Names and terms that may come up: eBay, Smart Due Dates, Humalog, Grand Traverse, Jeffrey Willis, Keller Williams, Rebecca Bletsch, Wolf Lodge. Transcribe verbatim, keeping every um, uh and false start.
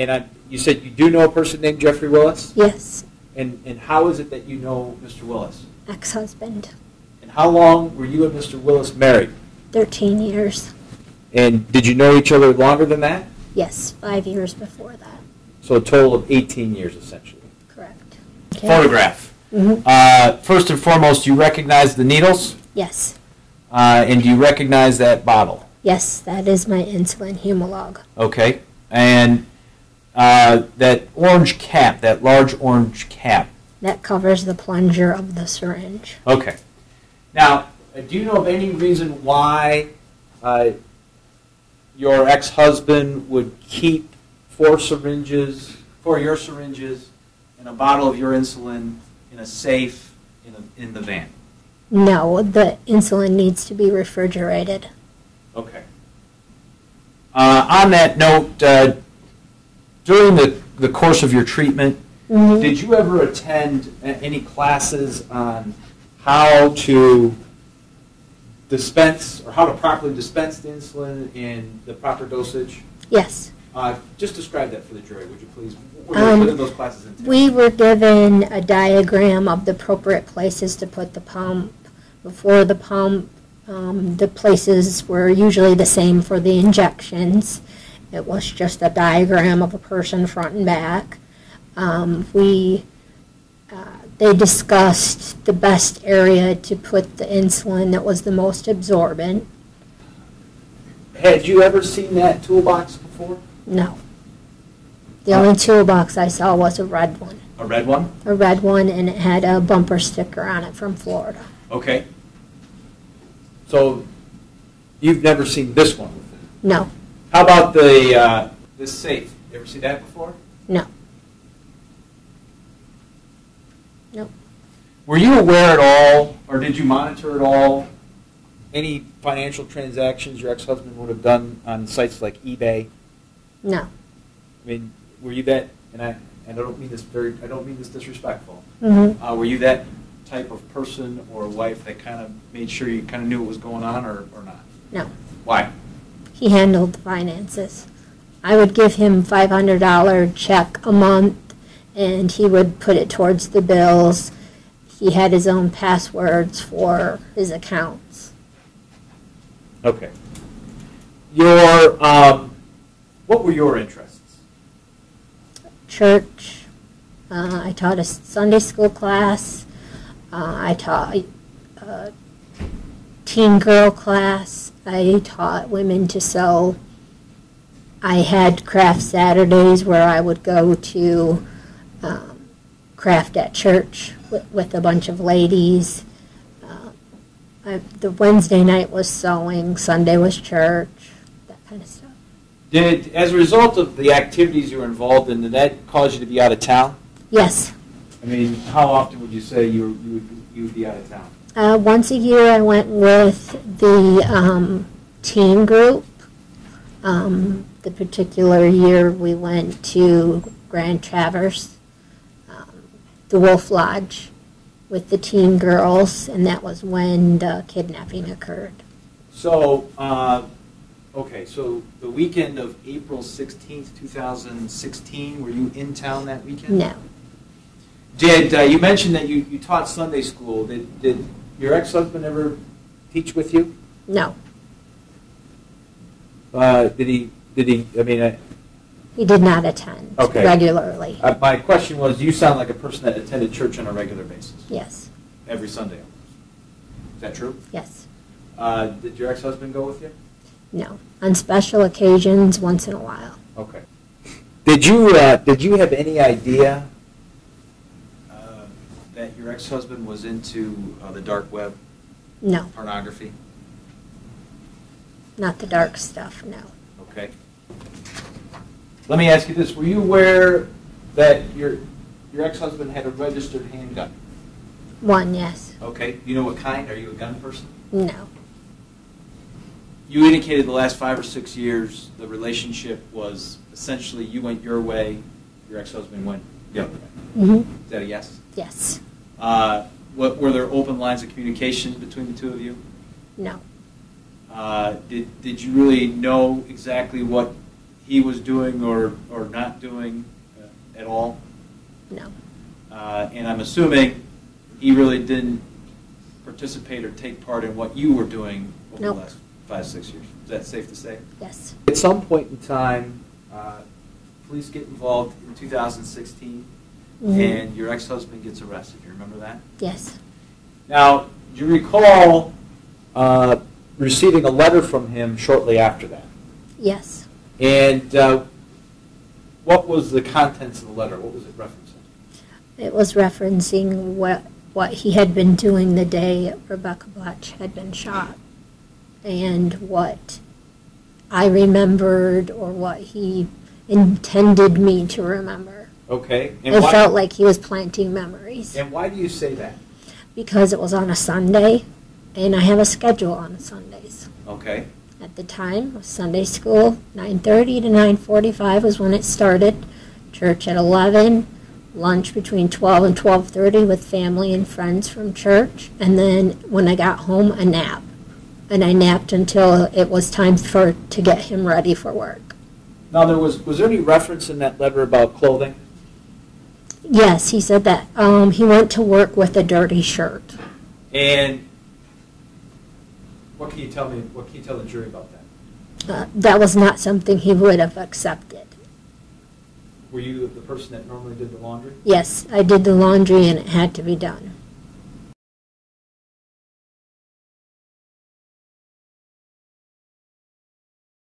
And I, you said you do know a person named Jeffrey Willis? Yes. And, and how is it that you know Mister Willis? Ex-husband. And how long were you and Mister Willis married? thirteen years. And did you know each other longer than that? Yes, five years before that. So a total of eighteen years, essentially. Correct. Okay. Photograph. Mm-hmm. uh, first and foremost, do you recognize the needles? Yes. Uh, and do you recognize that bottle? Yes, that is my insulin Humalog. Okay. And uh, that orange cap, that large orange cap? That covers the plunger of the syringe. Okay. Now, do you know of any reason why uh, your ex-husband would keep four syringes, four of your syringes, and a bottle of your insulin in a safe in, a, in the van? No, the insulin needs to be refrigerated. Okay. Uh, on that note, uh, during the, the course of your treatment, mm-hmm. did you ever attend any classes on how to dispense or how to properly dispense the insulin in the proper dosage? Yes. Uh, just describe that for the jury, would you please? What um, did those classes entail? We were given a diagram of the appropriate places to put the pump. Before the pump, um, the places were usually the same for the injections. It was just a diagram of a person front and back. Um, we, uh, they discussed the best area to put the insulin that was the most absorbent. Had you ever seen that toolbox before? No. The oh. only toolbox I saw was a red one. A red one? A red one, and it had a bumper sticker on it from Florida. Okay. So you've never seen this one before? No. How about the uh, this safe? You ever see that before? No. Nope. Were you aware at all, or did you monitor at all, any financial transactions your ex-husband would have done on sites like eBay? No. I mean, were you that, and I, and I don't mean this very, I don't mean this disrespectful. Mm-hmm. uh, were you that type of person or wife that kind of made sure you kind of knew what was going on, or, or not? No. Why? He handled the finances. I would give him five hundred dollar check a month, and he would put it towards the bills. He had his own passwords for his accounts. Okay. Your, um, what were your interests? Church. Uh, I taught a Sunday school class. Uh, I taught a teen girl class. I taught women to sew. I had craft Saturdays where I would go to um, craft at church with, with a bunch of ladies. I, the Wednesday night was sewing, Sunday was church, that kind of stuff. Did, as a result of the activities you were involved in, did that cause you to be out of town? Yes. I mean, how often would you say you, were, you, would, you would be out of town? Uh, once a year I went with the um, teen group. Um, the particular year we went to Grand Traverse, um, the Wolf Lodge, with the teen girls, and that was when the kidnapping occurred. So, uh, okay, so the weekend of April sixteenth, two thousand sixteen, were you in town that weekend? No. Did, uh, you mentioned that you, you taught Sunday school. Did, did your ex-husband ever teach with you? No. Uh, did he, did he, I mean... I, he did not attend okay. regularly. Uh, my question was, you sound like a person that attended church on a regular basis. Yes. Every Sunday. Is that true? Yes. Uh, did your ex-husband go with you? No. On special occasions, once in a while. Okay. Did you, uh, did you have any idea uh, that your ex-husband was into uh, the dark web? No. Pornography? Not the dark stuff, no. Okay. Let me ask you this. Were you aware that your your ex-husband had a registered handgun? One, yes. Okay. Do you know what kind? Are you a gun person? No. You indicated the last five or six years the relationship was essentially you went your way, your ex-husband went the other way. Mm-hmm. Is that a yes? Yes. Uh, what, were there open lines of communication between the two of you? No. Uh, did, did you really know exactly what he was doing or, or not doing uh, at all? No. Uh, and I'm assuming he really didn't participate or take part in what you were doing over nope. the last five, six years. Is that safe to say? Yes. At some point in time, uh, police get involved in two thousand sixteen, mm-hmm. and your ex-husband gets arrested. You remember that? Yes. Now, do you recall uh, receiving a letter from him shortly after that? Yes. And uh, what was the contents of the letter? What was it referencing? It was referencing what, what he had been doing the day Rebecca Bletsch had been shot, and what I remembered or what he intended me to remember. Okay. And it why, felt like he was planting memories. And why do you say that? Because it was on a Sunday, and I have a schedule on Sundays. Okay. At the time, Sunday school, nine thirty to nine forty-five was when it started, church at eleven, lunch between twelve and twelve thirty with family and friends from church, and then when I got home, a nap. And I napped until it was time for to get him ready for work. Now, there was, was there any reference in that letter about clothing? Yes, he said that um, he went to work with a dirty shirt. And what can you tell me? What can you tell the jury about that? Uh, that was not something he would have accepted. Were you the person that normally did the laundry? Yes, I did the laundry, and it had to be done.